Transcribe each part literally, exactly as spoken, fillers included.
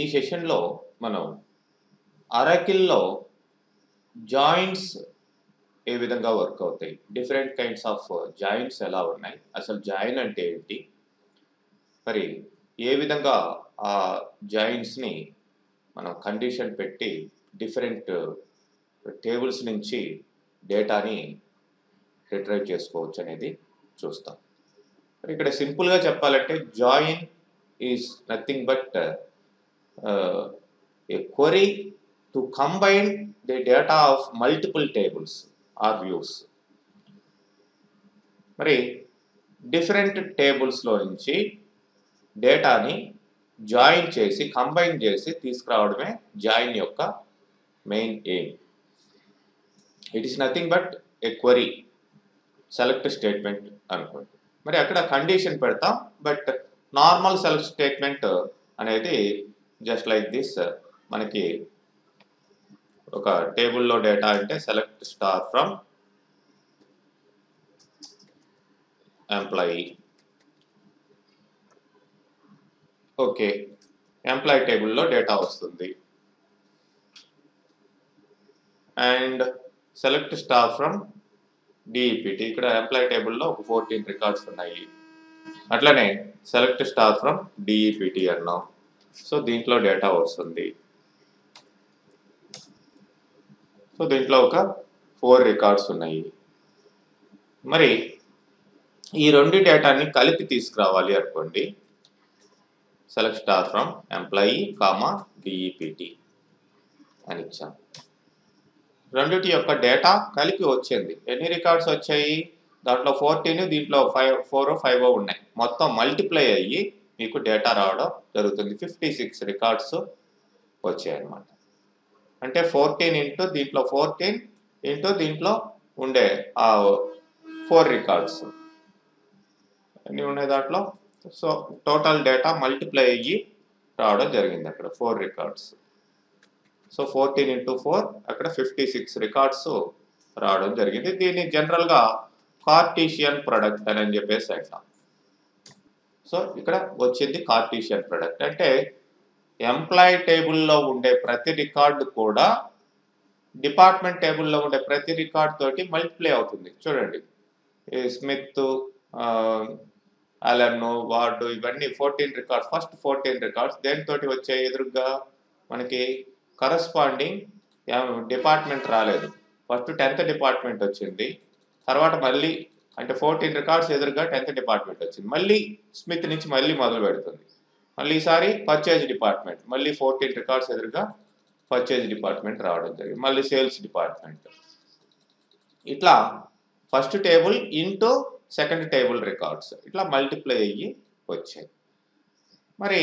ఈ సెషన్లో మనం అరాకిల్లో జాయింట్స్ ఏ విధంగా వర్క్ అవుతాయి, డిఫరెంట్ కైండ్స్ ఆఫ్ జాయింట్స్ ఎలా ఉన్నాయి, అసలు జాయిన్ అంటే ఏంటి, మరి ఏ విధంగా ఆ జాయింట్స్ని మనం కండిషన్ పెట్టి డిఫరెంట్ టేబుల్స్ నుంచి డేటాని రిట్రైవ్ చేసుకోవచ్చు అనేది చూస్తాం. మరి ఇక్కడ సింపుల్గా చెప్పాలంటే join is nothing but a query to combine the data of multiple tables or views. మరి different tables లో నుంచి డేటాని జాయిన్ చేసి కంబైన్ చేసి తీసుకురావడమే జాయిన్ యొక్క main aim. It is nothing but a query, select statement అనుకోండి. మరి అక్కడ కండిషన్ పెడతాం, బట్ నార్మల్ సెలెక్ట్ స్టేట్మెంట్ అనేది జస్ట్ లైక్ దిస్. మనకి ఒక టేబుల్లో డేటా అంటే select star from employee. Okay, employee టేబుల్లో డేటా వస్తుంది. And select star from DEPT, ఇక్కడ ఎంప్లాయీ టేబుల్లో ఒక ఫోర్టీన్ రికార్డ్స్ ఉన్నాయి. అట్లనే సెలెక్ట్ స్టార్ ఫ్రమ్ డిఈపిటి అన్నాం, సో దీంట్లో డేటా వస్తుంది. సో దీంట్లో ఒక ఫోర్ రికార్డ్స్ ఉన్నాయి. మరి ఈ రెండు డేటాని కలిపి తీసుకురావాలి అనుకోండి, select star from employee comma DEPT అని ఇచ్చాం. రెండిటి యొక్క డేటా కలిపి వచ్చింది. ఎన్ని రికార్డ్స్ వచ్చాయి? దాంట్లో ఫోర్టీన్, దీంట్లో ఫైవ్ ఫోర్ ఫైవ్ ఉన్నాయి. మొత్తం మల్టిప్లై అయ్యి మీకు డేటా రావడం జరుగుతుంది. ఫిఫ్టీ సిక్స్ రికార్డ్స్ వచ్చాయి అన్నమాట. అంటే ఫోర్టీన్ ఇంటూ దీంట్లో ఫోర్టీన్ ఇంటూ దీంట్లో ఉండే ఆ ఫోర్ రికార్డ్స్ అన్నీ ఉండే దాంట్లో, సో టోటల్ డేటా మల్టిప్లై అయ్యి రావడం జరిగింది. అక్కడ four records, so fourteen into four, అక్కడ ఫిఫ్టీ సిక్స్ రికార్డ్స్ రావడం జరిగింది. దీన్ని జనరల్గా కార్టీషియన్ ప్రొడక్ట్ అని చెప్పేసి అంటాం. సో ఇక్కడ వచ్చింది కార్టీషియన్ ప్రొడక్ట్. అంటే ఎంప్లాయీ టేబుల్లో ఉండే ప్రతి రికార్డు కూడా డిపార్ట్మెంట్ టేబుల్లో ఉండే ప్రతి రికార్డు తోటి మల్టిప్లై అవుతుంది. చూడండి, స్మిత్, అలెన్, వార్డు, ఇవన్నీ fourteen records, first fourteen records దేనితోటి వచ్చాయి? ఎదురుగా మనకి కరస్పాండింగ్ డిపార్ట్మెంట్ రాలేదు. ఫస్ట్ టెన్త్ డిపార్ట్మెంట్ వచ్చింది, తర్వాత మళ్ళీ అంటే ఫోర్టీన్ రికార్డ్స్ ఎదురుగా టెన్త్ డిపార్ట్మెంట్ వచ్చింది. మళ్ళీ స్మిత్ నుంచి మళ్ళీ మొదలు పెడుతుంది. మళ్ళీ ఈసారి పర్చేజ్ డిపార్ట్మెంట్, మళ్ళీ ఫోర్టీన్ రికార్డ్స్ ఎదురుగా పర్చేజ్ డిపార్ట్మెంట్ రావడం జరిగింది. మళ్ళీ సేల్స్ డిపార్ట్మెంట్. ఇట్లా first table into second table records ఇట్లా మల్టిప్లై అయ్యి వచ్చాయి. మరి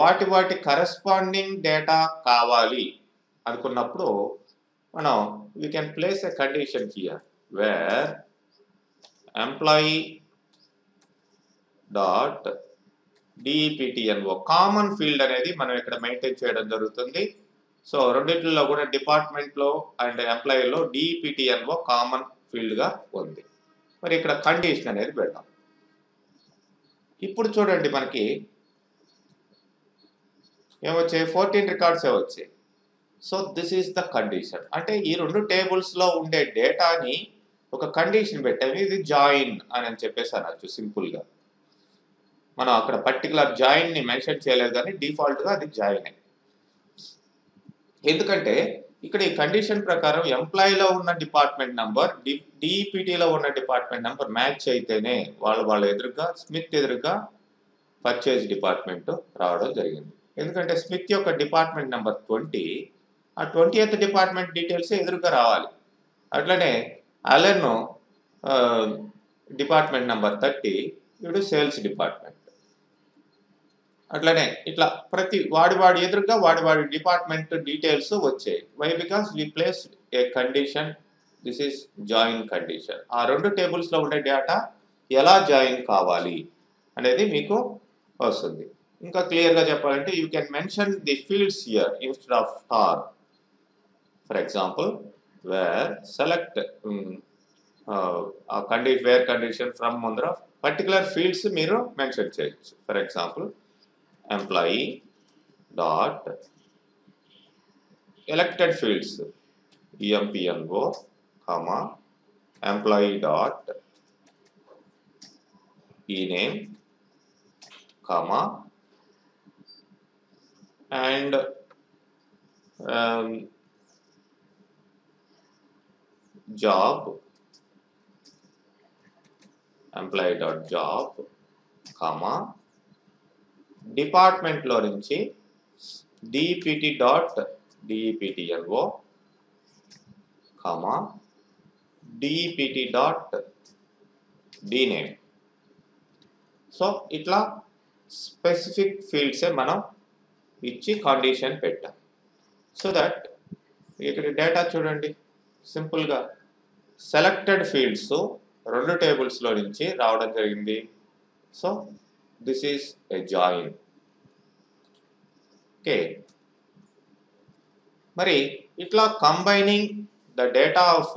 వాటి వాటి కరస్పాండింగ్ డేటా కావాలి అనుకున్నప్పుడు మనం we can place a condition here where employee dot DEPTNO, common field అనేది మనం ఇక్కడ మెయింటైన్ చేయడం జరుగుతుంది. సో రెండింటిలో కూడా డిపార్ట్మెంట్లో అండ్ ఎంప్లాయీలో డిఈపిటిఎన్ఓ కామన్ ఫీల్డ్గా ఉంది. మరి ఇక్కడ కండిషన్ అనేది పెడదాం. ఇప్పుడు చూడండి, మనకి ఏమొచ్చాయి? ఫోర్టీన్ రికార్డ్సే వచ్చాయి. So this is the condition. అంటే ఈ రెండు టేబుల్స్లో ఉండే డేటాని ఒక కండిషన్ పెట్టాము, ఇది జాయిన్ అని చెప్పేసి అనొచ్చు సింపుల్గా. మనం అక్కడ పర్టికులర్ జాయిన్ ని మెన్షన్ చేయలేదు, కానీ డిఫాల్ట్గా అది జాయిన్. ఎందుకంటే ఇక్కడ ఈ కండిషన్ ప్రకారం ఎంప్లాయీలో ఉన్న డిపార్ట్మెంట్ నెంబర్ డి డిఈపిటీలో ఉన్న డిపార్ట్మెంట్ నెంబర్ మ్యాచ్ అయితేనే వాళ్ళు వాళ్ళ ఎదురుగా స్మిత్ ఎదురుగా పర్చేజ్ డిపార్ట్మెంట్ రావడం జరిగింది. ఎందుకంటే స్మిత్ యొక్క డిపార్ట్మెంట్ నెంబర్ ట్వంటీ, ఆ ట్వంటీ ఎయిత్ డిపార్ట్మెంట్ డీటెయిల్స్ ఎదురుగా రావాలి. అట్లనే అలెన్ డిపార్ట్మెంట్ నెంబర్ థర్టీ, ఇప్పుడు సేల్స్ డిపార్ట్మెంట్. అట్లనే ఇట్లా ప్రతి వాడి వాడి ఎదురుగా వాడి వాడి డిపార్ట్మెంట్ డీటెయిల్స్ వచ్చాయి. Why? Because we placed a condition, this is join condition. ఆ రెండు టేబుల్స్లో ఉండే డేటా ఎలా జాయిన్ కావాలి అనేది మీకు వస్తుంది. ఇంకా క్లియర్గా చెప్పాలంటే you can mention the fields here instead of star. For example where select కండి వేర్ కండిషన్ ఫ్రమ్ ముందర పర్టికులర్ ఫీల్డ్స్ మీరు మెన్షన్ చేయొచ్చు. For example employee dot elected fields E M P N O comma employee dot ename comma and um, job employee dot job comma department lo nunchi dept dot deptno comma dept dot dname. So itla specific fields మనం ఇచ్చి condition పెట్టాం. So that ఇక్కడ data చూడండి, simple గా selected fields రెండు tables లో నుంచి రావడం జరిగింది. So this is a join. Okay, మరి ఇట్లా combining the data of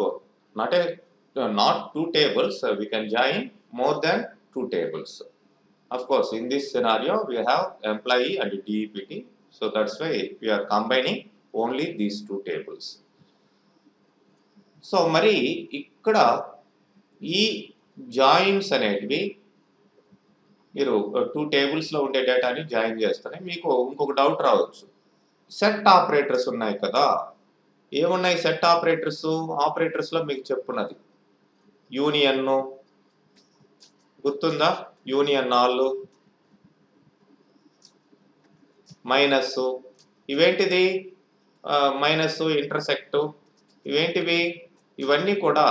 not a not two tables we can join more than two tables. Of course, in this scenario we have employee and dept, so that's why we are combining only these two tables. So, mari ikkada ee joins anetvi meeru two tables lo unde data ni join chestare meeku inkoka doubt raavachu. Set operators unnayi kada, em unnayi set operators? Operators lo meeku cheppunadi union no గుర్తుందా, union నాలుగు minus ఇవేంటిది, minus intersect ఇవేంటివి, ఇవన్నీ కూడా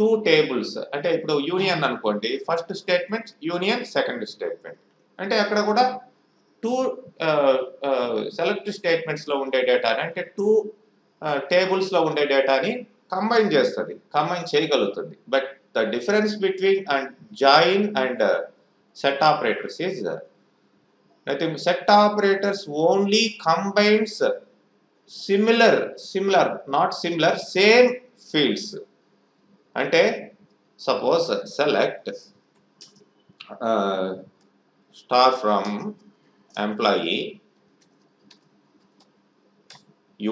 two tables. అంటే ఇప్పుడు union అనుకోండి, first statement union, second statement. అంటే అక్కడ కూడా టూ సెలెక్ట్ స్టేట్మెంట్స్లో ఉండే డేటాని, అంటే టూ టేబుల్స్లో ఉండే డేటాని కంబైన్ చేస్తుంది, కంబైన్ చేయగలుగుతుంది. But the difference between and join and uh, set operators is uh, nothing. Set operators only combines similar similar not similar same fields. Ante suppose select uh, star from employee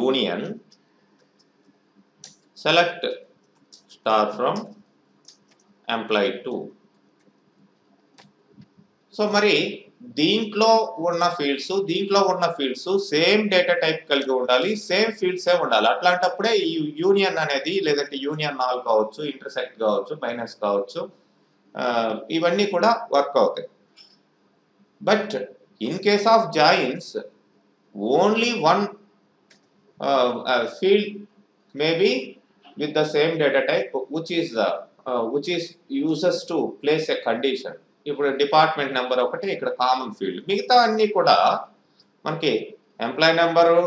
union, select star from employee two. So మరి దీంట్లో ఉన్న fields దీంట్లో ఉన్న fields same data type కలిగి ఉండాలి, same ఫీల్డ్సే ఉండాలి. అట్లాంటప్పుడే ఈ union అనేది, లేదంటే యూనియన్ నాలుగు కావచ్చు, ఇంటర్సెక్ట్ కావచ్చు, మైనస్ కావచ్చు, ఇవన్నీ కూడా వర్క్ అవుతాయి. But in case of joins only one field maybe with the same data type which is the Uh, which is uses to place a condition. ఇప్పుడు డిపార్ట్మెంట్ నెంబర్ ఒకటి ఇక్కడ కామన్ ఫీల్డ్, మిగతా అన్నీ కూడా మనకి employee number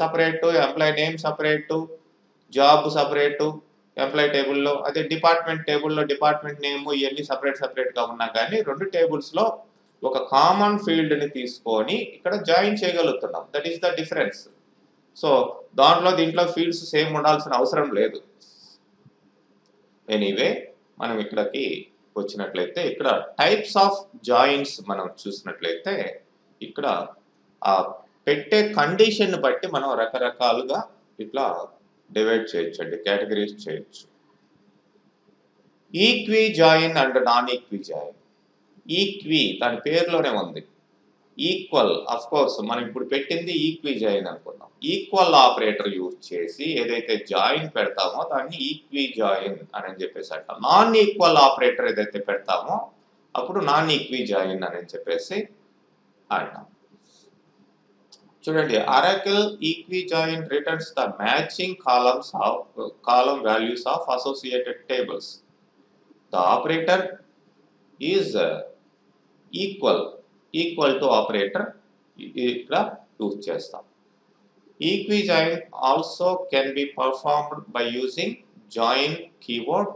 separate, employee name separate, job separate employee టేబుల్లో, అదే department టేబుల్లో డిపార్ట్మెంట్ నేము ఇవన్నీ సపరేట్ సపరేట్గా ఉన్నా కానీ రెండు టేబుల్స్లో ఒక కామన్ ఫీల్డ్ని తీసుకొని ఇక్కడ జాయిన్ చేయగలుగుతున్నాం. That is the difference. So దాంట్లో దీంట్లో ఫీల్డ్స్ సేమ్ ఉండాల్సిన అవసరం లేదు. ఎనీవే మనం ఇక్కడికి వచ్చినట్లయితే ఇక్కడ టైప్స్ ఆఫ్ జాయిన్స్ మనం చూసినట్లయితే ఇక్కడ ఆ పెట్టే కండిషన్ బట్టి మనం రకరకాలుగా ఇట్లా డివైడ్ చేయొచ్చు అండి, కేటగిరీస్ చేయొచ్చు. Equi join and non equi join. Equi దాని పేరులోనే ఉంది, ఈక్వల్. ఆఫ్ కోర్స్ మనం ఇప్పుడు పెట్టింది ఈక్వి జాయిన్ అనుకున్నాం. ఈక్వల్ ఆపరేటర్ యూజ్ చేసి ఏదైతే జాయిన్ పెడతామో దాన్ని ఈక్వి జాయిన్ అని చెప్పేసి అంటాం. నాన్ ఈక్వల్ ఆపరేటర్ ఏదైతే పెడతామో అప్పుడు నాన్ ఈక్వి జాయిన్ అని చెప్పేసి అంటాం. చూడండి, Oracle equi join returns the matching columns of column values of associated tables. The operator is equal equal to operator ఇక్కడ యూజ్ చేస్తాం. Equi join also can be performed by using join keyword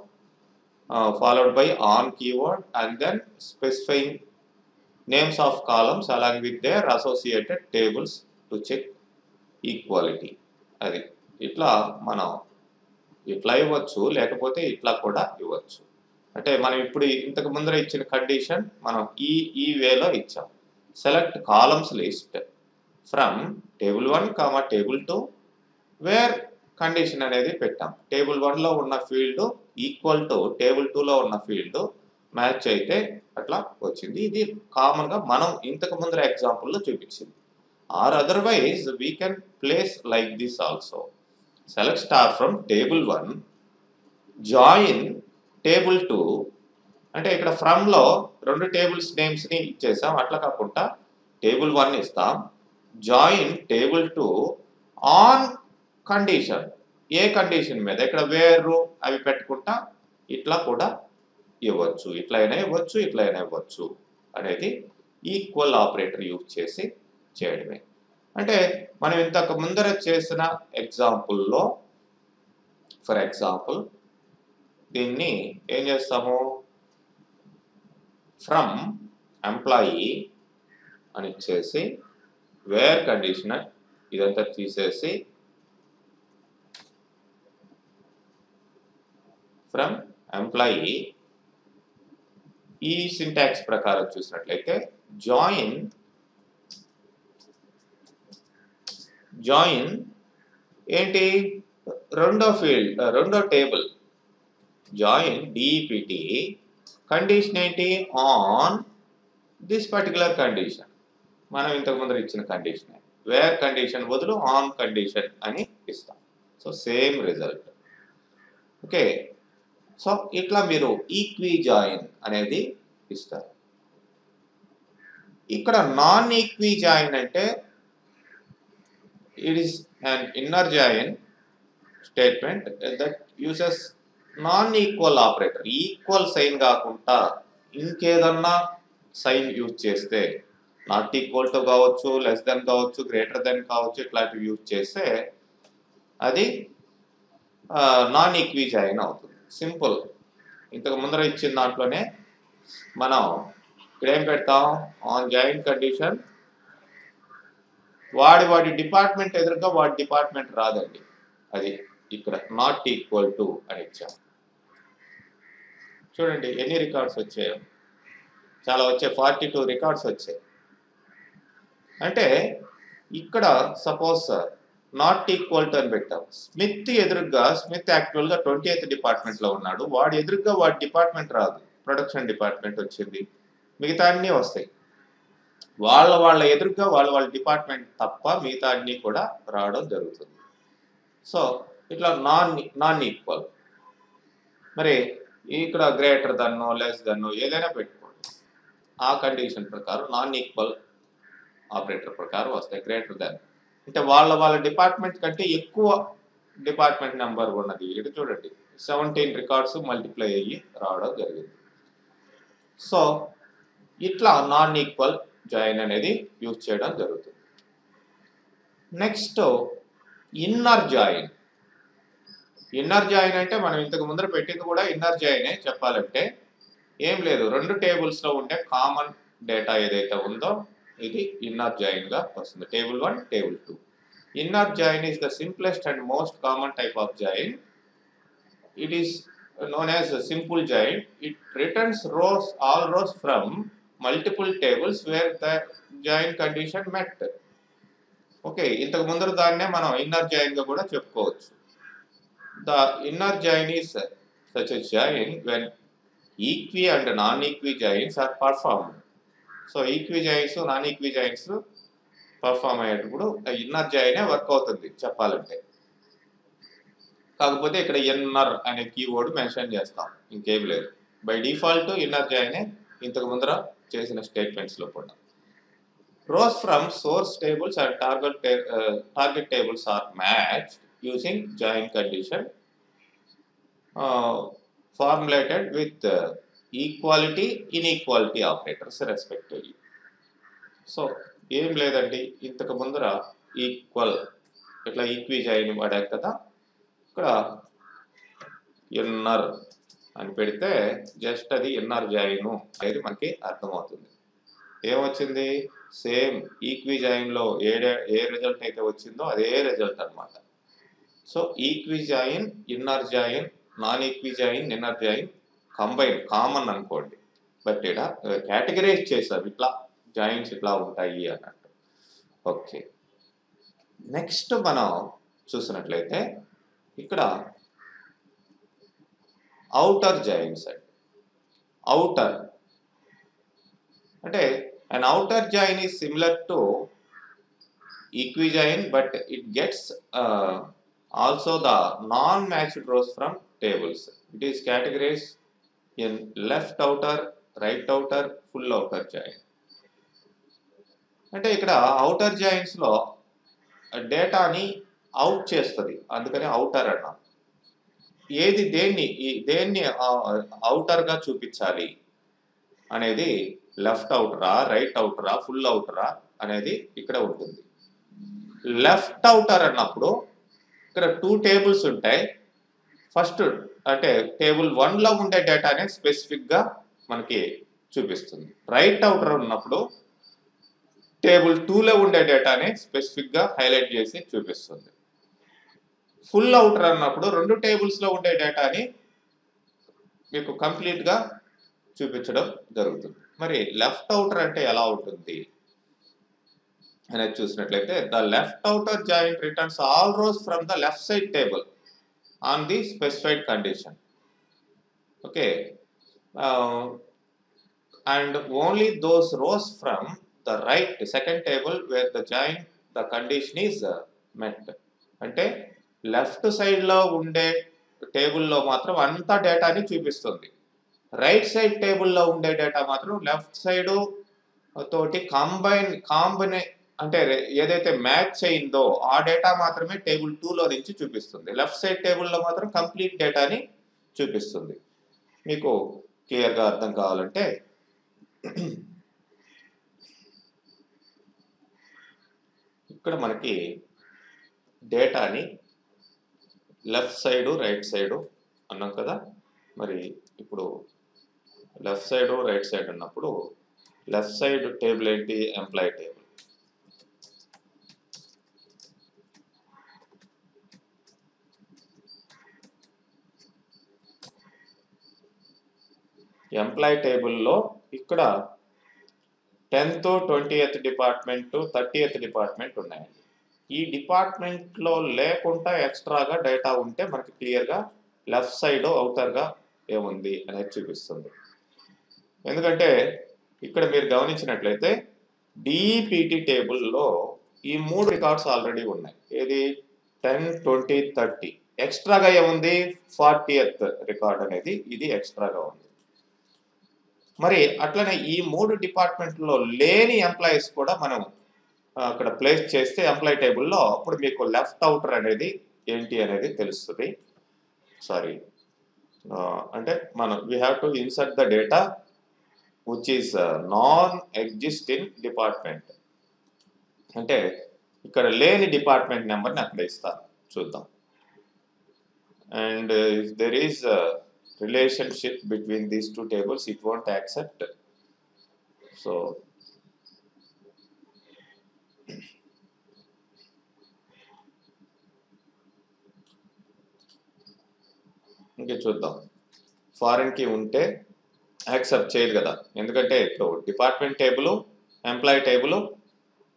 followed by on keyword and then specifying names of columns along with their associated tables to check equality. అది ఇట్లా మనం ఇట్లా ఇవ్వచ్చు, లేకపోతే ఇట్లా కూడా ఇవ్వచ్చు. అంటే మనం ఇప్పుడు ఇంతకు ముందర ఇచ్చిన కండిషన్ మనం ఈ ఈ వేలో ఇచ్చాం. select columns list from table one comma table two where condition అనేది పెట్టాం. table one లో ఉన్న field equal to table two లో ఉన్న field match అయితే అట్లా వచ్చింది. ఇది కామన్ గా మనం ఇంతకు ముందర ఎగ్జాంపుల్ లో చూపించింది. Or otherwise we can place like this also. Select star from table one, join table two. అంటే ఇక్కడ ఫ్రమ్ లో రెండు టేబుల్స్ నేమ్స్ ని ఇచ్చేసాం. అట్లా కాకుండా టేబుల్ వన్ ఇస్తాం, join table two on condition, A condition మీద ఇక్కడ వేరు అవి పెట్టుకుంటా ఇట్లా కూడా ఇవ్వచ్చు, ఇట్లా అయినా ఇవ్వచ్చు, ఇట్లా అయినా ఇవ్వచ్చు అనేది ఈక్వల్ ఆపరేటర్ యూజ్ చేసి చేయడమే. అంటే మనం ఇంతకు ముందర చేసిన ఎగ్జాంపుల్లో ఫర్ ఎగ్జాంపుల్ దీన్ని ఏం చేస్తాము, ఫ్రమ్ ఎంప్లాయీ అని ఇచ్చేసి వేర్ కండిషనర్ ఇదంతా తీసేసి ఫ్రమ్ ఎంప్లాయీ ఈ సింటాక్స్ ప్రకారం చూసినట్లయితే జాయిన్ జాయిన్ ఏంటి రెండో ఫీల్డ్ రెండో టేబుల్ జాయిన్ డిఈపిటి కండిషన్ ఏంటి ఆన్ దిస్ పర్టికులర్ కండిషన్, మనం ఇంతకు ముందర ఇచ్చిన కండిషన్ వేర్ కండిషన్ బదులు ఆన్ కండిషన్ అని ఇస్తాం. So same result. Okay, so ఇట్లా మీరు ఈక్వి జాయిన్ అనేది ఇస్తారు. ఇక్కడ నాన్ ఈక్వి జాయిన్ అంటే it is an inner join statement that uses non equal operator. Equal sign కాకుండా ఇంకేదన్నా సైన్ యూజ్ చేస్తే నాట్ ఈక్వల్ టు కావచ్చు, లెస్ దెన్ కావచ్చు, గ్రేటర్ దెన్ కావచ్చు, ఇట్లాంటివి యూజ్ చేస్తే అది నాన్ ఈక్వి జాయిన్ అవుతుంది. సింపుల్. ఇంతకు ముందర ఇచ్చిన దాంట్లోనే మనం ఇక్కడ ఏం పెడతాం, ఆన్ జాయిన్ కండిషన్ వాడి వాడి డిపార్ట్మెంట్ ఎదురుగా వాడి డిపార్ట్మెంట్ రాదండి, అది ఇక్కడ నాట్ ఈక్వల్ టు అని ఇచ్చాం. చూడండి ఎన్ని రికార్డ్స్ వచ్చాయో, చాలా వచ్చాయి, ఫార్టీ టూ రికార్డ్స్ వచ్చాయి. అంటే ఇక్కడ సపోజ్ నాట్ ఈక్వల్ టు అని పెట్టాం, స్మిత్ ఎదురుగా స్మిత్ యాక్చువల్గా ట్వంటీ ఎయిత్ డిపార్ట్మెంట్లో ఉన్నాడు, వాడి ఎదురుగా వాడి డిపార్ట్మెంట్ రాదు, ప్రొడక్షన్ డిపార్ట్మెంట్ వచ్చింది, మిగతా అన్నీ వస్తాయి. వాళ్ళ వాళ్ళ ఎదురుగా వాళ్ళ వాళ్ళ డిపార్ట్మెంట్ తప్ప మిగతా అన్నీ కూడా రావడం జరుగుతుంది. సో ఇట్లా నాన్ నాన్ ఈక్వల్. మరి ఇక్కడ గ్రేటర్ దన్నో లెస్ దన్నో ఏదైనా పెట్టుకోండి, ఆ కండిషన్ ప్రకారం నాన్ ఈక్వల్ ఆపరేటర్ ప్రకారం వస్తాయి. గ్రేటర్ దన్ అంటే వాళ్ళ వాళ్ళ డిపార్ట్మెంట్ కంటే ఎక్కువ డిపార్ట్మెంట్ నెంబర్ ఉన్నది. ఇటు చూడండి సెవెంటీన్ రికార్డ్స్ మల్టిప్లై అయ్యి రావడం జరిగింది. సో ఇట్లా నాన్ ఈక్వల్ జాయిన్ అనేది యూజ్ చేయడం జరుగుతుంది. Next inner join. Inner join అంటే మనం ఇంతకు ముందర పెట్టింది కూడా ఇన్నర్ జాయినే. చెప్పాలంటే ఏం లేదు, రెండు టేబుల్స్లో ఉండే కామన్ డేటా ఏదైతే ఉందో ఇది ఇన్నర్ జాయిన్గా వస్తుంది. Table one table two inner join is the simplest and most common type of join. It is known as a simple join. It returns rows all rows from multiple tables where the join condition met. Okay, ఇంతకు ముందర దాన్నే మనం inner జాయిన్గా కూడా చెప్పుకోవచ్చు. The inner join is such a join when equi and non-equi joins are performed. So equi joins, non-equi joins perform అయ్యేటప్పుడు inner జాయినే work అవుతుంది చెప్పాలంటే. కాకపోతే ఇక్కడ ఇన్నర్ అనే కీవర్డ్ మెన్షన్ చేస్తాం, ఇంకేం లేదు. బై డిఫాల్ట్ ఇన్నర్ జాయినే ఇంతకు ముందర చేసిన స్టేట్మెంట్స్లో కూడా. Rows from source tables and target target tables are matched using join condition uh, formulated with uh, equality inequality operators respectively. So ఏం లేదండి, ఇంతకు ముందర ఈక్వల్ ఇట్లా ఈక్వి జాయిన్ వాడాక కదా, ఇక్కడ ఇన్నర్ అని పెడితే జస్ట్ అది ఇన్నర్ జాయిన్ అనేది మనకి అర్థమవుతుంది. ఏమొచ్చింది, సేమ్ ఈక్వి జాయిన్లో ఏ ఏ రిజల్ట్ అయితే వచ్చిందో అదే రిజల్ట్ అనమాట. So equi join, inner join, non equi join, inner join combine common అనుకోండి. బట్ ఇక్కడ కేటగిరైజ్ చేసాం ఇట్లా జాయింట్స్ ఇట్లా ఉంటాయి అన్నట్టు. ఓకే, నెక్స్ట్ మనం చూసినట్లయితే ఇక్కడ అవుటర్ జాయింట్స్ అండి. అవుటర్ అంటే an outer join is similar to equijoin, but it gets uh, also the non-matched rows from tables. It is categorized in left outer, right outer, full outer join. అంటే ఇక్కడ outer జాయింట్స్లో డేటాని out చేస్తుంది, అందుకని outer అన్నాం. ఏది దేన్ని దేన్ని అవుటర్గా చూపించాలి అనేది లెఫ్ట్ అవుటరా, రైట్ అవుటరా, ఫుల్ అవుటరా అనేది ఇక్కడ ఉంటుంది. లెఫ్ట్ అవుటర్ అన్నప్పుడు ఇక్కడ టూ టేబుల్స్ ఉంటాయి. ఫస్ట్ అంటే టేబుల్ వన్లో ఉండే డేటానే స్పెసిఫిక్గా మనకి చూపిస్తుంది. రైట్ అవుటర్ ఉన్నప్పుడు టేబుల్ టూలో ఉండే డేటాని స్పెసిఫిక్గా హైలైట్ చేసి చూపిస్తుంది. ఫుల్ అవుటర్ అన్నప్పుడు రెండు టేబుల్స్లో ఉండే డేటాని మీకు కంప్లీట్గా చూపించడం జరుగుతుంది. మరి లెఫ్ట్ అవుటర్ అంటే ఎలా ఉంటుంది అనేది చూసినట్లయితే, the left outer joint returns all rows from the left side table on the specified condition. Okay, and only those rows from the right second table where the joint the condition is met. అంటే left సైడ్లో ఉండే టేబుల్లో మాత్రం అంత డేటాని చూపిస్తుంది, right side టేబుల్లో ఉండే డేటా మాత్రం లెఫ్ట్ సైడు తోటి కాంబైన్ కాంబినే అంటే ఏదైతే మ్యాచ్ అయిందో ఆ డేటా మాత్రమే టేబుల్ టూలో నుంచి చూపిస్తుంది. లెఫ్ట్ సైడ్ టేబుల్లో మాత్రం కంప్లీట్ డేటాని చూపిస్తుంది. మీకు క్లియర్గా అర్థం కావాలంటే ఇక్కడ మనకి డేటాని లెఫ్ట్ సైడు రైట్ సైడు అన్నాం కదా. మరి ఇప్పుడు లెఫ్ట్ సైడ్ రైట్ సైడ్ అన్నప్పుడు లెఫ్ట్ సైడ్ టేబుల్ ఏంటి, ఎంప్లాయీ టేబుల్. ఎంప్లాయీ టేబుల్లో ఇక్కడ tenth twentieth department thirtieth department ఉన్నాయండి. ఈ డిపార్ట్మెంట్లో లేకుండా ఎక్స్ట్రాగా డేటా ఉంటే మనకి క్లియర్గా లెఫ్ట్ సైడ్ అవుటర్గా ఏముంది అనేది చూపిస్తుంది. ఎందుకంటే ఇక్కడ మీరు గమనించినట్లయితే డిఈపిటి టేబుల్లో ఈ మూడు రికార్డ్స్ ఆల్రెడీ ఉన్నాయి. ఏది టెన్ ట్వంటీ థర్టీ ఎక్స్ట్రాగా ఏముంది, ఫార్టీయత్ రికార్డ్ అనేది ఇది ఎక్స్ట్రాగా ఉంది. మరి అట్లనే ఈ మూడు డిపార్ట్మెంట్లో లేని ఎంప్లాయీస్ కూడా మనం అక్కడ ప్లేస్ చేస్తే ఎంప్లాయీ టేబుల్లో అప్పుడు మీకు లెఫ్ట్ అవుటర్ అనేది ఏంటి అనేది తెలుస్తుంది. సారీ అంటే మనం we have to insert the data which is non existing department. అంటే ఇక్కడ లేని డిపార్ట్మెంట్ నెంబర్ని అక్కడ ఇస్తాను, చూద్దాం. And if there is relationship between these two tables it won't accept. So ఇంకే చూద్దాం, ఫారెన్కి ఉంటే యాక్సెప్ట్ చేయదు కదా, ఎందుకంటే ఇప్పుడు department table employee table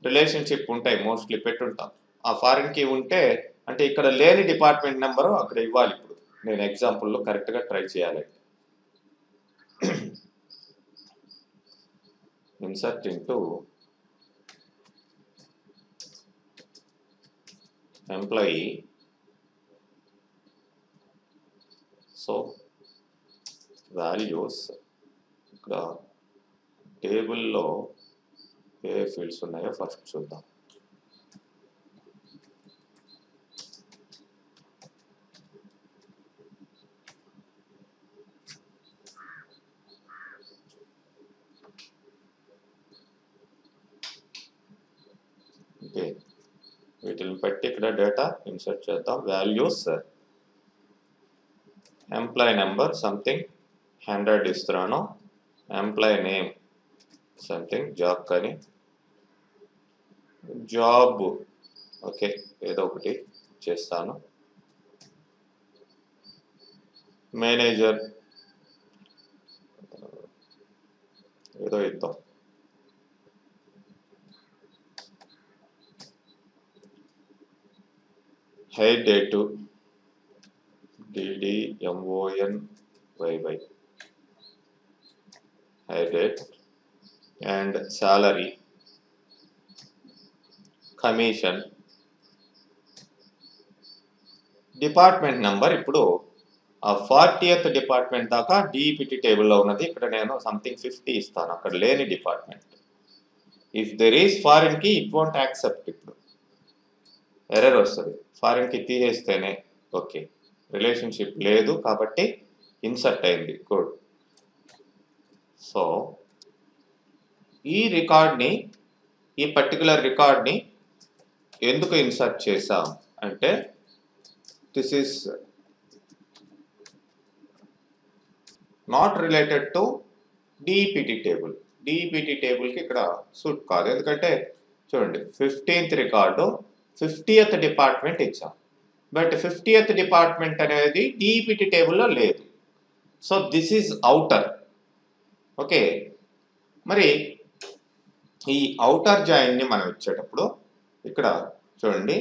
relationship ఉంటాయి మోస్ట్లీ పెట్టుంటాం. ఆ ఫారెన్కి ఉంటే అంటే ఇక్కడ లేని డిపార్ట్మెంట్ నెంబరు అక్కడ ఇవ్వాలి. ఇప్పుడు నేను ఎగ్జాంపుల్లో కరెక్ట్గా ట్రై చేయాలి. Insert into employee. So values ఇక్కడ టేబుల్లో ఏ ఫీల్డ్స్ ఉన్నాయో ఫస్ట్ చూద్దాం. ఓకే, వీటిని బట్టి ఇక్కడ డేటా ఇన్సర్ట్ చేద్దాం. Values employee number something hundred ఇస్తున్నాను, ఎంప్లాయీ నేమ్ సంథింగ్ జాబ్ కానీ జాబ్ ఓకే ఏదో ఒకటి చేస్తాను. మేనేజర్ ఏదో ఇద్దాం, height date D D M O N Y Y height date and salary, commission, department number. Ippudu a fortieth department daka D P T table lo unnadi. Ikkada nenu something fifty isthanu akkada leni department. If there is foreign key, it won't accept it. Error vastadi. Foreign key teestene okay, relationship ledu kabatti insert ayindi code. So ee record ni ee particular record ni enduku insert chesam ante, this is not related to D P T table. D P T table ki ikkada suit kaadu endukante chudandi fifteenth record fiftieth department ichcham, but fiftieth department anedi D P T table lo ledu. So this is outer. Okay, mari ee outer join ni manam icchetapudu ikkada chudandi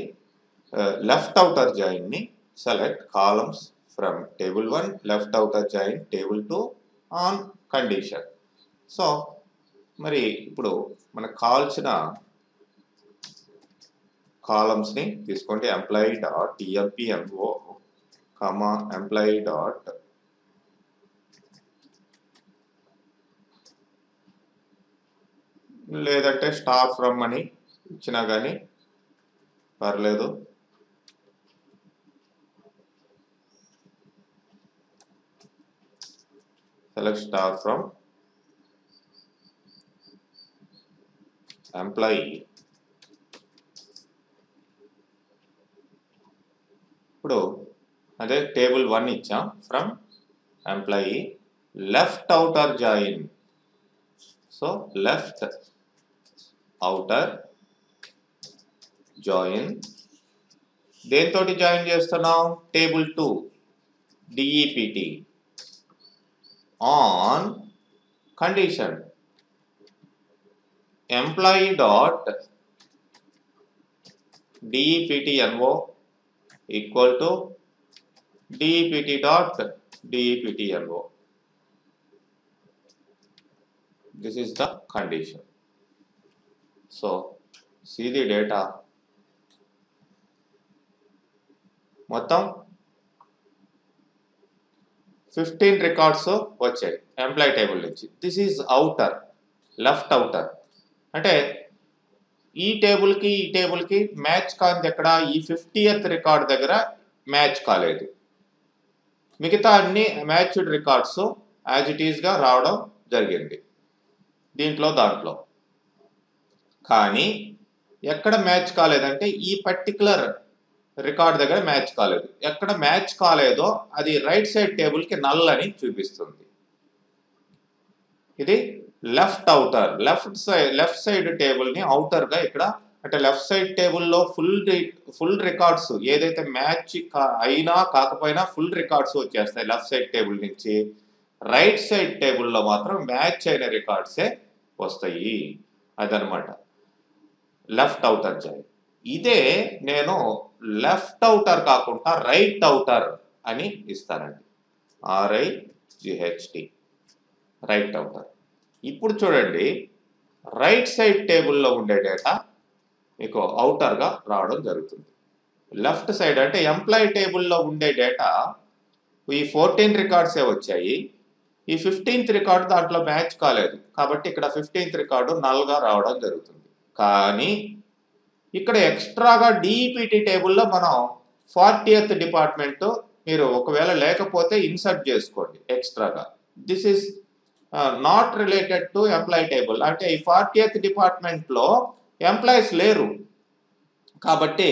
left outer join ni select columns from table one, left outer join table two on condition. So మరి ఇప్పుడు మనకు కావాల్సిన కాలమ్స్ని తీసుకోండి. Employee dot టీఎంపిఎంఓ comma employee dot లేదంటే star from అని ఇచ్చినా కానీ పర్లేదు. Select star from employee. ఇప్పుడు అదే టేబుల్ వన్ ఇచ్చాం from employee left outer join. So left outer join దేంతో జాయిన్ చేస్తున్నాం? Table two DEPT on condition employee dot D E P T N O equal to D E P T dot D E P T N O. This is the condition. So see the data. Mottam fifteen records vachai employee table nunchi. This is outer, left outer. అంటే ఈ టేబుల్కి ఈ టేబుల్కి match కానిది ఎక్కడ? ఈ fiftieth record దగ్గర match కాలేదు. మిగతా అన్ని మ్యాచ్డ్ రికార్డ్స్ యాజ్ ఇట్ ఈస్గా రావడం జరిగింది దీంట్లో దాంట్లో. కానీ ఎక్కడ మ్యాచ్ కాలేదంటే ఈ పర్టికులర్ రికార్డ్ దగ్గర మ్యాచ్ కాలేదు. ఎక్కడ మ్యాచ్ కాలేదో అది రైట్ సైడ్ టేబుల్కి నల్ అని చూపిస్తుంది. ఇది left outer. Left side left side టేబుల్ని అవుటర్గా ఇక్కడ అంటే లెఫ్ట్ సైడ్ టేబుల్లో ఫుల్ ఫుల్ రికార్డ్స్ ఏదైతే మ్యాచ్ అయినా కాకపోయినా ఫుల్ రికార్డ్స్ వచ్చేస్తాయి లెఫ్ట్ సైడ్ టేబుల్ నుంచి. రైట్ సైడ్ టేబుల్లో మాత్రం మ్యాచ్ అయిన రికార్డ్సే వస్తాయి. అదనమాట లెఫ్ట్ అవుటర్ జాయిన్. ఇదే నేను లెఫ్ట్ అవుటర్ కాకుండా రైట్ అవుటర్ అని ఇస్తానండి. RIGHT right outer. ఇప్పుడు చూడండి రైట్ సైడ్ టేబుల్లో ఉండే డేటా మీకు అవుటర్గా రావడం జరుగుతుంది. లెఫ్ట్ సైడ్ అంటే ఎంప్లాయీ టేబుల్లో ఉండే డేటా ఈ ఫోర్టీన్త్ రికార్డ్సే వచ్చాయి. ఈ ఫిఫ్టీన్త్ రికార్డు దాంట్లో మ్యాచ్ కాలేదు కాబట్టి ఇక్కడ ఫిఫ్టీన్త్ రికార్డు నల్గా రావడం జరుగుతుంది. కానీ ఇక్కడ ఎక్స్ట్రాగా డిఈపిటి టేబుల్లో మనం ఫార్టీయత్ డిపార్ట్మెంటు మీరు ఒకవేళ లేకపోతే ఇన్సర్ట్ చేసుకోండి ఎక్స్ట్రాగా. This is not related to employee table. అంటే ఈ ఫార్టీయత్ డిపార్ట్మెంట్లో ఎంప్లాయీస్ లేరు కాబట్టి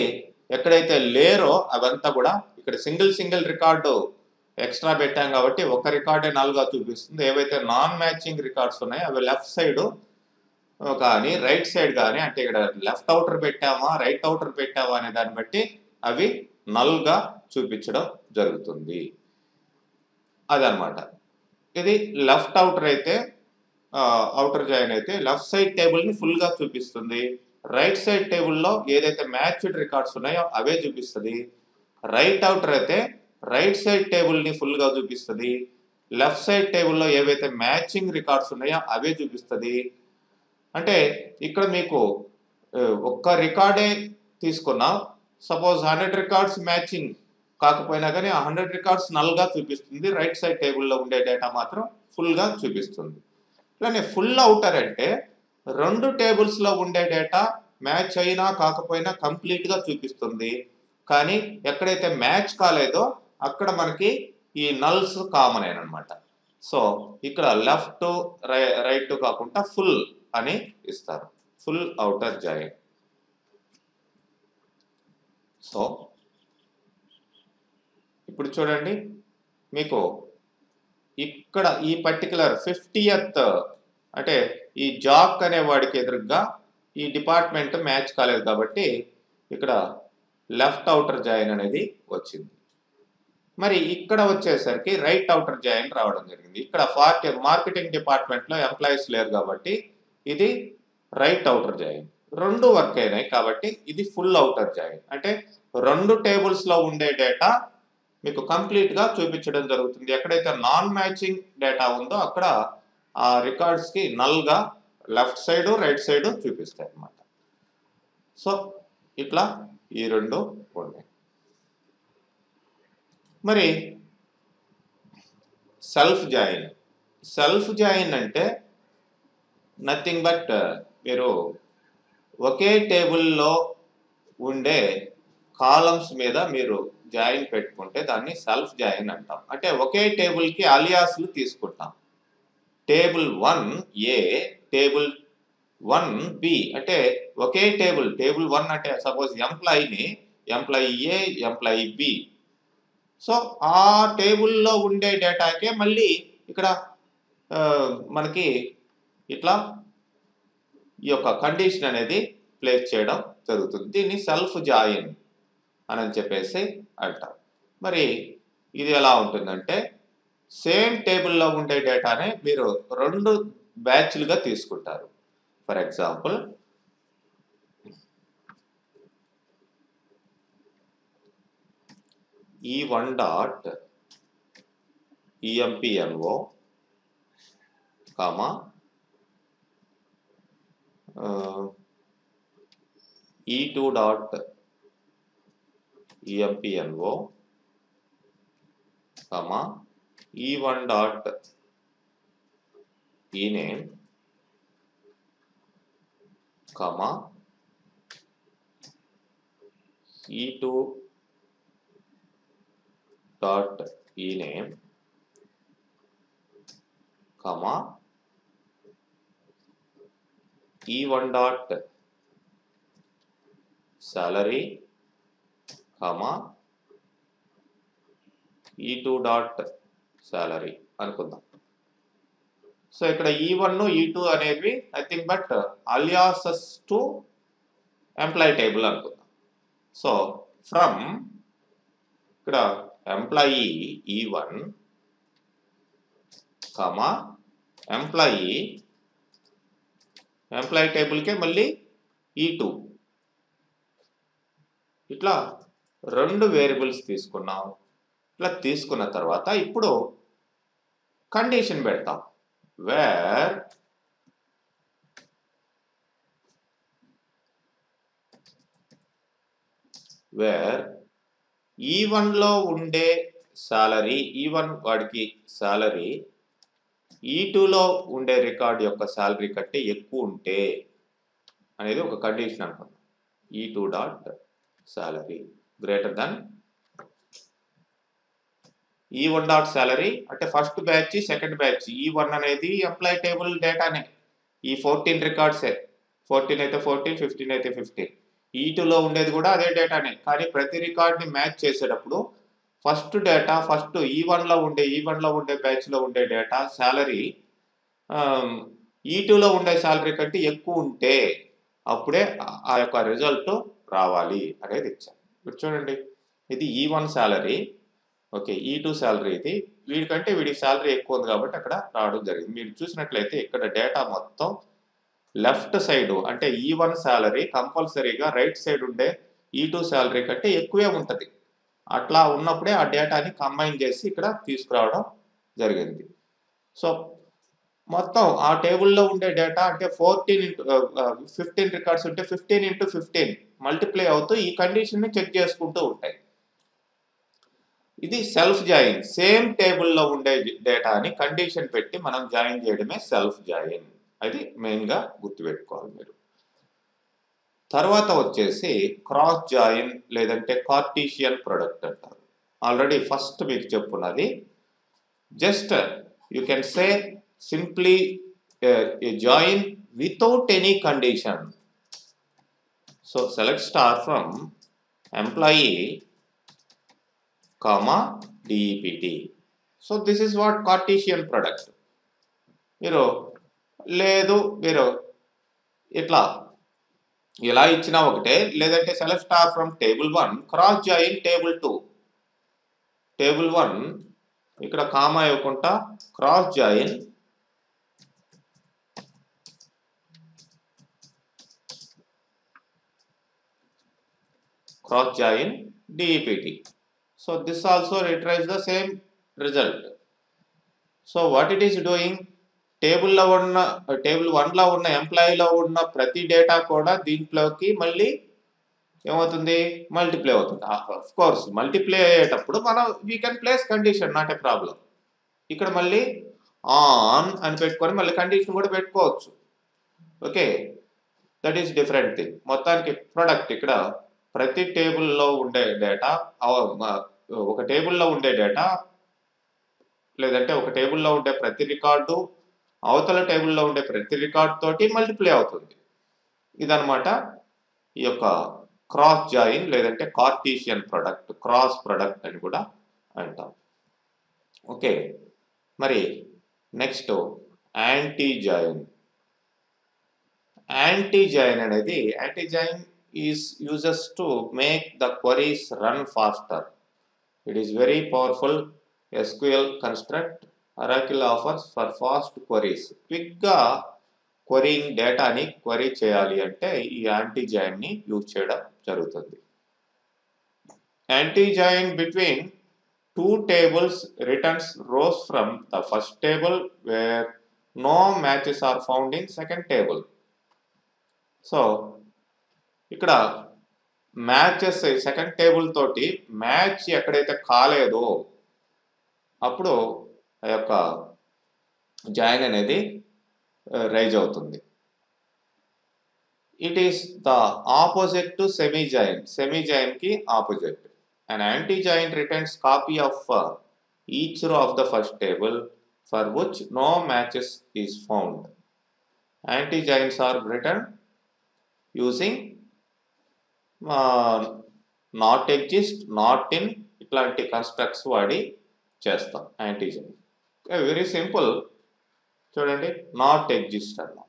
ఎక్కడైతే లేరో అవంతా కూడా ఇక్కడ సింగిల్ సింగిల్ రికార్డు ఎక్స్ట్రా పెట్టాం కాబట్టి ఒక రికార్డే నాలుగా చూపిస్తుంది. ఏవైతే నాన్ మ్యాచింగ్ రికార్డ్స్ ఉన్నాయో అవి లెఫ్ట్ సైడ్ కానీ రైట్ సైడ్ కానీ అంటే ఇక్కడ లెఫ్ట్ అవుటర్ పెట్టామా రైట్ అవుటర్ పెట్టామా అనే దాన్ని బట్టి అవి నల్గా చూపించడం జరుగుతుంది. అదనమాట. ఇది లెఫ్ట్ అవుటర్ అయితే అవుటర్ జాయిన్ అయితే లెఫ్ట్ సైడ్ టేబుల్ని ఫుల్గా చూపిస్తుంది. రైట్ సైడ్ టేబుల్లో ఏదైతే మ్యాచ్డ్ రికార్డ్స్ ఉన్నాయో అవే చూపిస్తుంది. రైట్ అవుటర్ అయితే రైట్ సైడ్ టేబుల్ని ఫుల్గా చూపిస్తుంది, లెఫ్ట్ సైడ్ టేబుల్లో ఏవైతే మ్యాచింగ్ రికార్డ్స్ ఉన్నాయో అవే చూపిస్తుంది. అంటే ఇక్కడ మీకు ఒక్క రికార్డే తీసుకున్నాం, సపోజ్ హండ్రెడ్ రికార్డ్స్ మ్యాచింగ్ కాకపోయినా కానీ ఆ హండ్రెడ్ రికార్డ్స్ నల్గా చూపిస్తుంది, రైట్ సైడ్ టేబుల్లో ఉండే డేటా మాత్రం ఫుల్గా చూపిస్తుంది. ఇట్లానే ఫుల్ అవుటర్ అంటే రెండు టేబుల్స్లో ఉండే డేటా మ్యాచ్ అయినా కాకపోయినా కంప్లీట్గా చూపిస్తుంది, కానీ ఎక్కడైతే మ్యాచ్ కాలేదో అక్కడ మనకి ఈ నల్స్ కామన్ అయిన అనమాట. సో ఇక్కడ లెఫ్ట్ రై రైట్ కాకుండా ఫుల్ అని ఇస్తారు, ఫుల్ అవుటర్ జాయిన్. సో ఇప్పుడు చూడండి మీకు ఇక్కడ ఈ పర్టికులర్ ఫిఫ్టీయత్ అంటే ఈ జాక్ అనే వాడికి ఎదురుగా ఈ డిపార్ట్మెంట్ మ్యాచ్ కాలేదు కాబట్టి ఇక్కడ లెఫ్ట్ అవుటర్ జాయిన్ అనేది వచ్చింది. మరి ఇక్కడ వచ్చేసరికి రైట్ అవుటర్ జాయిన్ రావడం జరిగింది. ఇక్కడ ఫార్ట్ మార్కెటింగ్ డిపార్ట్మెంట్లో ఎంప్లాయీస్ లేరు కాబట్టి ఇది రైట్ అవుటర్ జాయిన్. రెండు వర్క్ అయినాయి కాబట్టి ఇది ఫుల్ అవుటర్ జాయిన్. అంటే రెండు టేబుల్స్లో ఉండే డేటా మీకు కంప్లీట్గా చూపించడం జరుగుతుంది. ఎక్కడైతే నాన్ మ్యాచింగ్ డేటా ఉందో అక్కడ ఆ రికార్డ్స్కి నల్గా లెఫ్ట్ సైడు రైట్ సైడు చూపిస్తాయి అన్నమాట. సో ఇట్లా ఈ రెండు ఉన్నాయి. మరి సెల్ఫ్ జాయిన్, సెల్ఫ్ జాయిన్ అంటే నథింగ్ బట్ మీరు ఒకే టేబుల్లో ఉండే కాలమ్స్ మీద మీరు జాయిన్ పెట్టుకుంటే దాన్ని సెల్ఫ్ జాయిన్ అంటాం. అంటే ఒకే టేబుల్కి అలియాస్లు తీసుకుంటాం. Table one A, table one B, అంటే ఒకే టేబుల్. టేబుల్ వన్ అంటే సపోజ్ ఎంప్లాయీని employee A employee B, so ఆ టేబుల్లో ఉండే డేటాకే మళ్ళీ ఇక్కడ మనకి ఇట్లా ఈ యొక్క కండిషన్ అనేది ప్లేస్ చేయడం జరుగుతుంది. దీన్ని సెల్ఫ్ జాయిన్ అని చెప్పేసి అంటాం. మరి ఇది ఎలా ఉంటుందంటే సేమ్ టేబుల్లో ఉండే డేటానే మీరు రెండు బ్యాచ్లుగా తీసుకుంటారు. For example E one dot EMPNO comma E two dot EMPNO comma E one dot E name comma E two dot e name comma e one dot salary comma e two dot salary అనుకుందాం. So ఇక్కడ e one e two అనేవి nothing but aliases to employee table అనుకుందాం. So from ఇక్కడ employee E one comma employee employee టేబుల్కే మళ్ళీ E two, ఇట్లా రెండు variables తీసుకున్నాం. ఇట్లా తీసుకున్న తర్వాత ఇప్పుడు కండిషన్ పెడతాం, వేర్ వేర్ ఈ వన్లో ఉండే శాలరీ, ఈ వన్ వాడికి శాలరీ ఈ టూలో ఉండే రికార్డ్ యొక్క శాలరీ కంటే ఎక్కువ ఉంటే అనేది ఒక కండిషన్ అనుకుందాం. ఈ two dot salary greater than ఈ వన్ డాట్ శాలరీ, అంటే ఫస్ట్ బ్యాచ్ సెకండ్ బ్యాచ్ ఈ వన్ అనేది ఎంప్లాయీ టేబుల్ డేటానే, ఈ ఫోర్టీన్ రికార్డ్సే, ఫోర్టీన్ అయితే ఫోర్టీన్ ఫిఫ్టీన్ అయితే ఫిఫ్టీన్ ఈ టూలో ఉండేది కూడా అదే డేటానే. కానీ ప్రతి రికార్డ్ని మ్యాచ్ చేసేటప్పుడు ఫస్ట్ డేటా ఫస్ట్ ఈ వన్లో ఉండే ఈ వన్లో ఉండే బ్యాచ్లో ఉండే డేటా శాలరీ ఈ టూలో ఉండే శాలరీ కంటే ఎక్కువ ఉంటే అప్పుడే ఆ యొక్క రిజల్ట్ రావాలి అనేది ఇచ్చాం. ఇప్పుడు చూడండి ఇది ఈ వన్ శాలరీ, ఓకే ఈ టూ శాలరీ, ఇది వీడికంటే వీడికి శాలరీ ఎక్కువ ఉంది కాబట్టి అక్కడ రావడం జరిగింది. మీరు చూసినట్లయితే ఇక్కడ డేటా మొత్తం లెఫ్ట్ సైడ్ అంటే ఈ వన్ శాలరీ కంపల్సరీగా రైట్ సైడ్ ఉండే ఈ టూ శాలరీ కంటే ఎక్కువే ఉంటుంది. అట్లా ఉన్నప్పుడే ఆ డేటాని కంబైన్ చేసి ఇక్కడ తీసుకురావడం జరిగింది. సో మొత్తం ఆ టేబుల్లో ఉండే డేటా అంటే ఫోర్టీన్ ఇంటూ ఫిఫ్టీన్ రికార్డ్స్ ఉంటే ఫిఫ్టీన్ ఇంటూ ఫిఫ్టీన్ మల్టిప్లై అవుతూ ఈ కండిషన్ని చెక్ చేసుకుంటూ ఉంటాయి. ఇది సెల్ఫ్ జాయిన్. సేమ్ టేబుల్లో ఉండే డేటాని కండిషన్ పెట్టి మనం జాయిన్ చేయడమే సెల్ఫ్ జాయిన్. అది మెయిన్గా గుర్తుపెట్టుకోవాలి మీరు. తర్వాత వచ్చేసి క్రాస్ జాయిన్ లేదంటే కార్టీషియన్ ప్రొడక్ట్ అంటారు. ఆల్రెడీ ఫస్ట్ మీకు చెప్పున్నది. Just you can say simply join without any condition. So select star from employee comma dept. So this is what Cartesian product. మీరు లేదు మీరు ఇట్లా ఇలా ఇచ్చినా ఒకటే, లేదంటే select star from table one cross join table two. Table one ఇక్కడ comma ఇవ్వకుండా cross join cross join dept. So this also retrieves the same result. So what it is doing, table lo unna table one lo unna employee lo unna prati data kuda deentloki malli em avutundi multiply avutundi. Of course multiply ayyetappudu mana we can place condition, not a problem. Ikkada malli on ani pettukoni malli condition kuda pettukochu. Okay, that is different thing. Mottaniki product ikkada prati table lo unde data ఒక టేబుల్లో ఉండే data లేదంటే ఒక టేబుల్లో ఉండే ప్రతి record అవతల టేబుల్లో ఉండే ప్రతి రికార్డు తోటి మల్టిప్లై అవుతుంది. ఇదనమాట ఈ యొక్క క్రాస్ జాయిన్ లేదంటే కార్టీషియన్ ప్రొడక్ట్, క్రాస్ ప్రొడక్ట్ అని కూడా అంటాం. ఓకే, మరి next anti join. Anti join అనేది anti join is uses to make the queries run faster. It is very powerful S Q L construct. Oracle offers for fast queries. Quick ga querying data ni query cheyali ante ee anti join ni use cheyadam jarugutundi. Anti join between two tables returns rows from the first table where no matches are found in second table. So ikkada matches second table తోటి match ఎక్కడైతే కాలేదో అప్పుడు ఆ యొక్క join అనేది raise అవుతుంది. It is the opposite to semi join. Semi జాయిన్కి opposite. And anti join returns copy of each row of the first table for which no matches is found. Anti joins are return using not exist, not in ఇట్లాంటి constructs వాడి చేస్తాం anti join. Very simple, చూడండి not exist అన్నాం.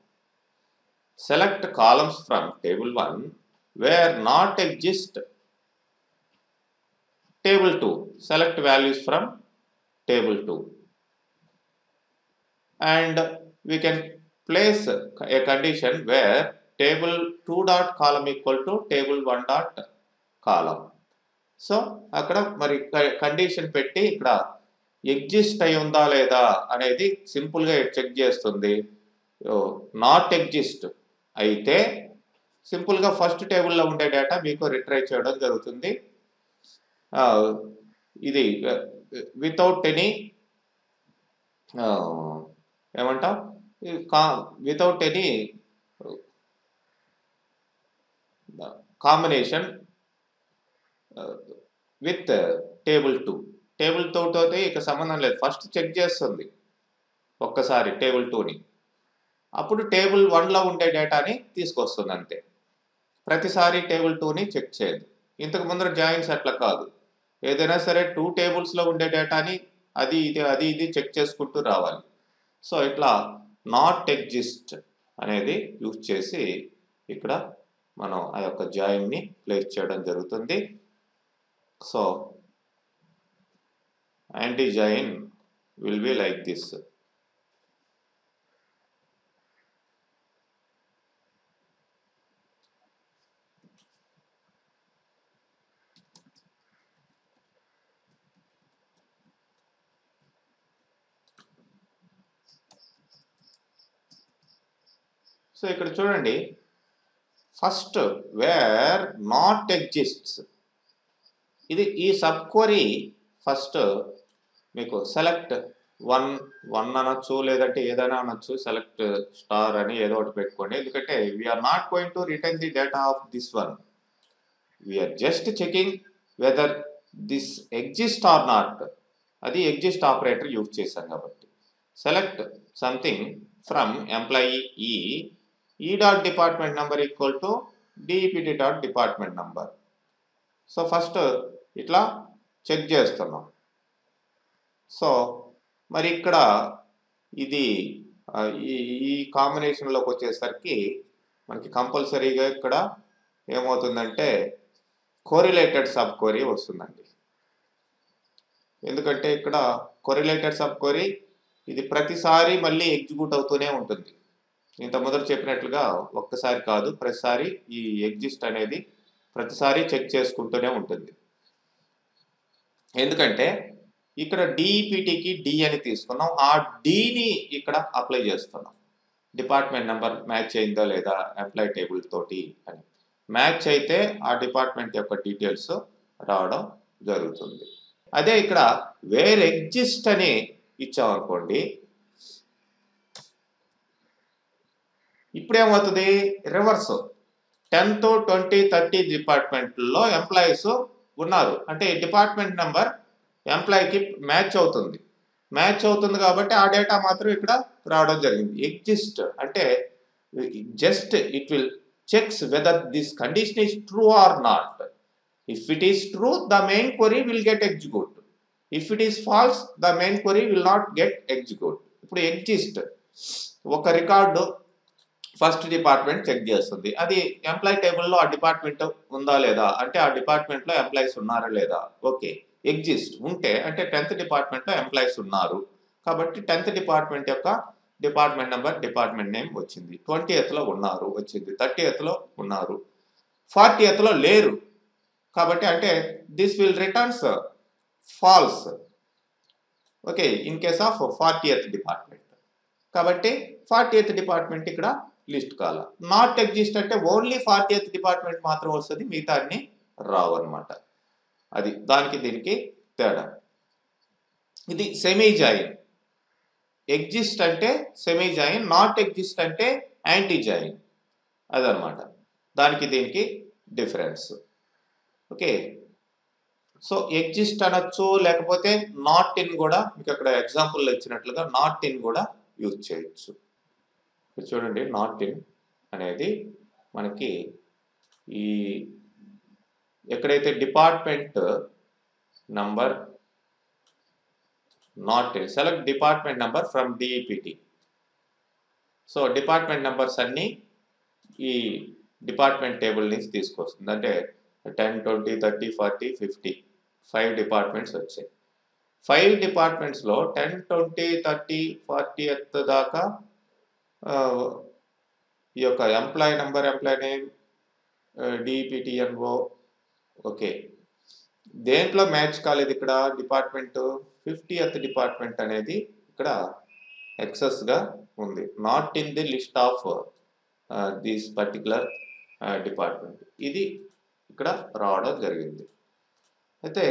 Select columns from table one where not exist table two. Select values from table two and we can place a condition where table two dot column equal to table one dot column. So అక్కడ మరి condition పెట్టి ఇక్కడ exist అయి ఉందా లేదా అనేది సింపుల్గా check చేస్తుంది. నాట్ ఎగ్జిస్ట్ అయితే సింపుల్గా ఫస్ట్ టేబుల్లో ఉండే డేటా మీకు రిట్రై చేయడం జరుగుతుంది. ఇది వితౌట్ ఎనీ ఏమంటా without any combination with table two. Table టూతో ఇక సంబంధం లేదు. ఫస్ట్ చెక్ చేస్తుంది ఒక్కసారి టేబుల్ టూని, అప్పుడు టేబుల్ వన్లో ఉండే డేటాని తీసుకొస్తుంది అంతే. ప్రతిసారి టేబుల్ టూని చెక్ చేయదు. ఇంతకు ముందర జాయిన్స్ అట్లా కాదు. ఏదైనా సరే టూ టేబుల్స్లో ఉండే డేటాని అది ఇది అది ఇది చెక్ చేసుకుంటూ రావాలి. సో ఇట్లా నాట్ ఎగ్జిస్ట్ అనేది యూజ్ చేసి ఇక్కడ మనం ఆ యొక్క జాయిన్ని ప్లేస్ చేయడం జరుగుతుంది. So anti join will be like this. So, ikkada chudandi, first where not exists, idi ee subquery first meeku select one one anachchu ledante edaina anachchu select star ani edo okati pettukondi endukante we are not going to return the data of this one. We are just checking whether this exists or not. Adi exist operator use chesam kabatti. Select something from employee E, E dot department number equal to D E P T dot department number. So first itla check chestunna. So mari ikkada idi ee combination loki vachesariki manaki compulsory ga ikkada em avutundante correlated subquery vastundandi. ఎందుకంటే ఇక్కడ correlated sub query ఇది ప్రతిసారి మళ్ళీ execute అవుతూనే ఉంటుంది. ఇంత మొదలు చెప్పినట్లుగా ఒక్కసారి కాదు, ప్రతిసారి ఈ ఎగ్జిస్ట్ అనేది ప్రతిసారి చెక్ చేసుకుంటూనే ఉంటుంది. ఎందుకంటే ఇక్కడ డిఈపిటీకి డి అని తీసుకున్నాం, ఆ డిని ఇక్కడ అప్లై చేస్తున్నాం. డిపార్ట్మెంట్ నెంబర్ మ్యాచ్ అయిందో లేదా అప్లై టేబుల్ తోటి అని మ్యాచ్ అయితే ఆ డిపార్ట్మెంట్ యొక్క డీటెయిల్స్ రావడం జరుగుతుంది. అదే ఇక్కడ వేర్ ఎగ్జిస్ట్ అని ఇచ్చామనుకోండి, ఇప్పుడేమవుతుంది రివర్స్. టెన్త్ ట్వంటీ థర్టీ డిపార్ట్మెంట్లో ఎంప్లాయీస్ ఉన్నారు అంటే డిపార్ట్మెంట్ నెంబర్ ఎంప్లాయీకి మ్యాచ్ అవుతుంది. మ్యాచ్ అవుతుంది కాబట్టి ఆ డేటా మాత్రం ఇక్కడ రావడం జరిగింది. ఎగ్జిస్ట్ అంటే just it will checks whether this condition is true or not. If it is true, the main query will get executed. If it is false, the main query will not get executed. If it exists, one record first department check chestundi. Adi employee table lo a department unda leda ante aa department lo employees unnara leda. Okay, exist unte ante tenth department lo employees unnaru kabatti tenth department yokka department number department name vachindi. twentieth lo unnaru vachindi, thirtieth lo unnaru, fortieth lo leru. కాబట్టి అంటే this will returns false. Okay, in case of fortieth department కాబట్టి fortieth department ఇక్కడ list కాల. Not exist అంటే only fortieth department మాత్రం వస్తుంది, మిగతా అన్ని రావు అనమాట. అది దానికి దీనికి తేడా. ఇది సెమీ జాయిన్. ఎగ్జిస్ట్ అంటే సెమీ జాయిన్, నాట్ ఎగ్జిస్ట్ అంటే యాంటీ జాయిన్, అదనమాట దానికి దీనికి డిఫరెన్స్. ఓకే, సో ఎగ్జిస్ట్ అనొచ్చు, లేకపోతే నాట్ ఇన్ కూడా మీకు అక్కడ ఎగ్జాంపుల్లో ఇచ్చినట్లుగా నాట్ ఇన్ కూడా యూజ్ చేయొచ్చు. చూడండి, నాట్ ఇన్ అనేది మనకి ఈ ఎక్కడైతే department number not in, select department number from DEPT. So department numbers అన్నీ ఈ డిపార్ట్మెంట్ టేబుల్ నుంచి తీసుకొస్తుంది. అంటే ten twenty thirty forty fifty five departments వచ్చాయి. ఫైవ్ డిపార్ట్మెంట్స్లో ten twenty thirty fortieth దాకా ఈ యొక్క employee number, employee name, DPTNO. Okay, దేంట్లో మ్యాచ్ కాలేదు ఇక్కడ డిపార్ట్మెంట్. ఫిఫ్టీ ఎత్ డిపార్ట్మెంట్ అనేది ఇక్కడ ఎక్సెస్గా ఉంది, not in the list of this particular department. ఇది ఇక్కడ రావడం జరిగింది. అయితే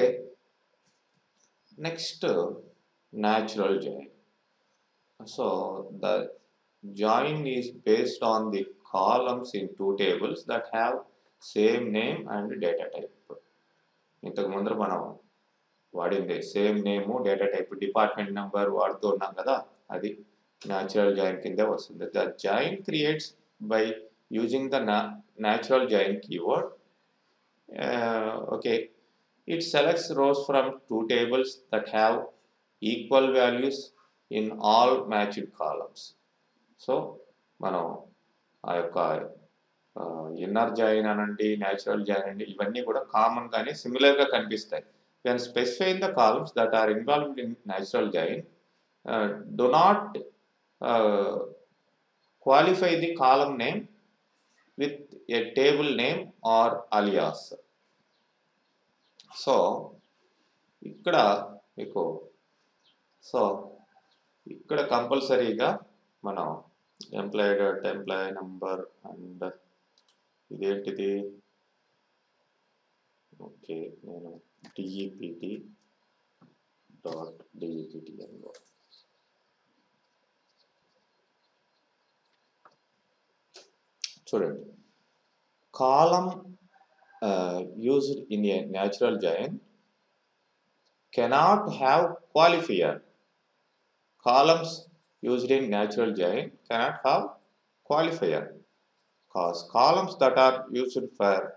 next natural join. So the join is based on the columns in two tables that have same name and data type. ఇంతకు ముందు మనం వాడింది same name data type department number వాడుతూ ఉన్నాం కదా, అది న్యాచురల్ జాయిన్ కిందే వస్తుంది. The join creates by using the natural join keyword. Uh, okay, it selects rows from two tables that have equal values in all matched columns. So, mano, ayokka inner join anandi, natural join anandi, ivanni kuda common gaane similar ga kanipistayi. When specifying the columns that are involved in natural join, uh, do not uh, qualify the column name with a table name or alias. So, ikkada eko. So, ikkada compulsory ga mana employee dot employee number and the okay no, dept dot dept and Student. Column uh, used in a natural join cannot have qualifier. Columns used in natural join cannot have qualifier because columns that are used for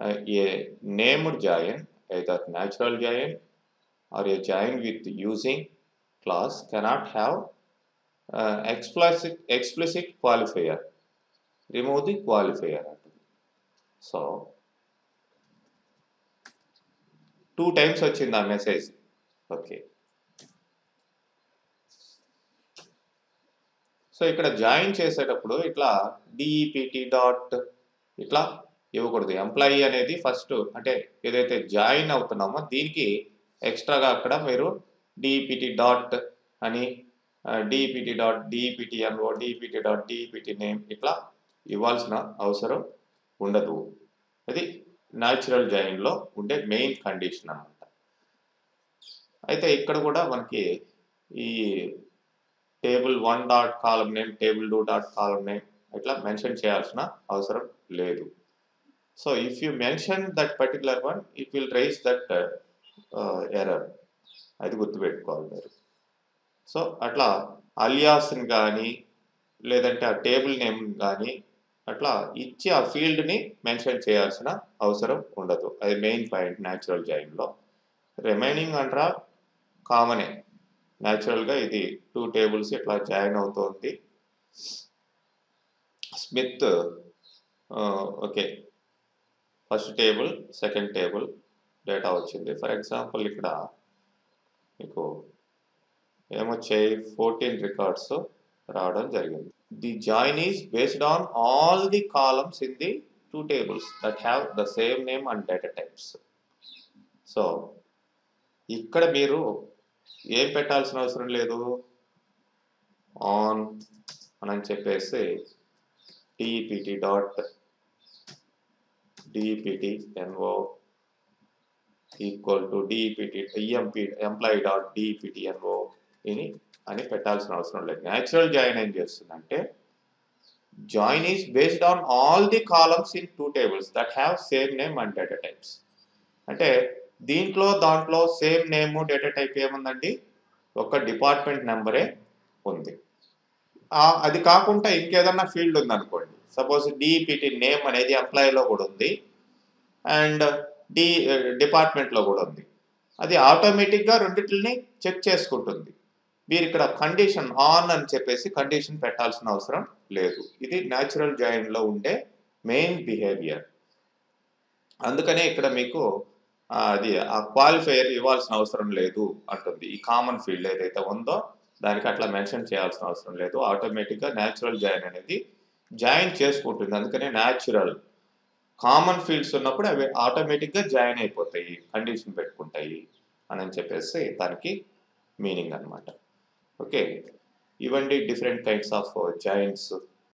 uh, a named join, either natural join or a join with using class, cannot have uh, explicit, explicit qualifier. Remove the qualifier. So, two times such in the message. Okay. So, ikkada join chesetappudu itla dept dot itla ivakoddu employee anedi first ante edaithe join avutunnamo deeniki extra ga akkada meeru dept dot ani dept dot dept and dept dot dept name itla ఇవ్వాల్సిన అవసరం ఉండదు. అది natural జాయిన్లో ఉండే main condition అన్నమాట. అయితే ఇక్కడ కూడా మనకి ఈ table one dot column name, table two dot column name ఇట్లా మెన్షన్ చేయాల్సిన అవసరం లేదు. So if you mention that particular one it will raise that error. అది గుర్తుపెట్టుకోవాలి మీరు. సో అట్లా అలియాస్ని కానీ లేదంటే ఆ టేబుల్ నేమ్ కానీ అట్లా ఇచ్చి ఆ ఫీల్డ్ని మెన్షన్ చేయాల్సిన అవసరం ఉండదు. అది మెయిన్ పాయింట్ న్యాచురల్ జాయిన్లో. రిమైనింగ్ అంటారా కామనే. న్యాచురల్గా ఇది టూ టేబుల్స్ ఇట్లా జాయిన్ అవుతుంది. Smith okay first table second table data వచ్చింది. ఫర్ ఎగ్జాంపుల్ ఇక్కడ మీకు ఏమొచ్చాయి ఫోర్టీన్ రికార్డ్స్ రావడం జరిగింది. The join is based on all the columns in the two tables that have the same name and data types. So ఇక్కడ మీరు ఏం పెట్టాల్సిన అవసరం లేదు. ఆన్ అని చెప్పేసి DPT dot DPT NO equal to DPT MP employee dot DPT NO ఇది అని పెట్టాల్సిన అవసరం లేదు. న్యాచురల్ జాయిన్ ఏం చేస్తుందంటే join is based on all the columns in two tables that have same name and data types. అంటే దీంట్లో దాంట్లో సేమ్ నేమ్ డేటా టైప్ ఏముందండి, ఒక డిపార్ట్మెంట్ నెంబరే ఉంది. అది కాకుండా ఇంకేదన్నా ఫీల్డ్ ఉందనుకోండి. సపోజ్ డిపిటి నేమ్ అనేది ఎంప్లాయీలో కూడా ఉంది అండ్ డి డిపార్ట్మెంట్లో కూడా ఉంది. అది ఆటోమేటిక్గా రెండింటిని చెక్ చేసుకుంటుంది. మీరు ఇక్కడ కండిషన్ ఆన్ అని చెప్పేసి కండిషన్ పెట్టాల్సిన అవసరం లేదు. ఇది న్యాచురల్ జాయిన్లో ఉండే మెయిన్ బిహేవియర్. అందుకనే ఇక్కడ మీకు అది ఆ క్వాలిఫైయర్ ఇవ్వాల్సిన అవసరం లేదు అంటుంది. ఈ కామన్ ఫీల్డ్ ఏదైతే ఉందో దానికి అట్లా మెన్షన్ చేయాల్సిన అవసరం లేదు. ఆటోమేటిక్గా న్యాచురల్ జాయిన్ అనేది జాయిన్ చేసుకుంటుంది. అందుకనే న్యాచురల్ కామన్ ఫీల్డ్స్ ఉన్నప్పుడు అవి ఆటోమేటిక్గా జాయిన్ అయిపోతాయి, కండిషన్ పెట్టుకుంటాయి అని చెప్పేసి దానికి మీనింగ్ అనమాట. Okay, even the different kinds of uh, joins.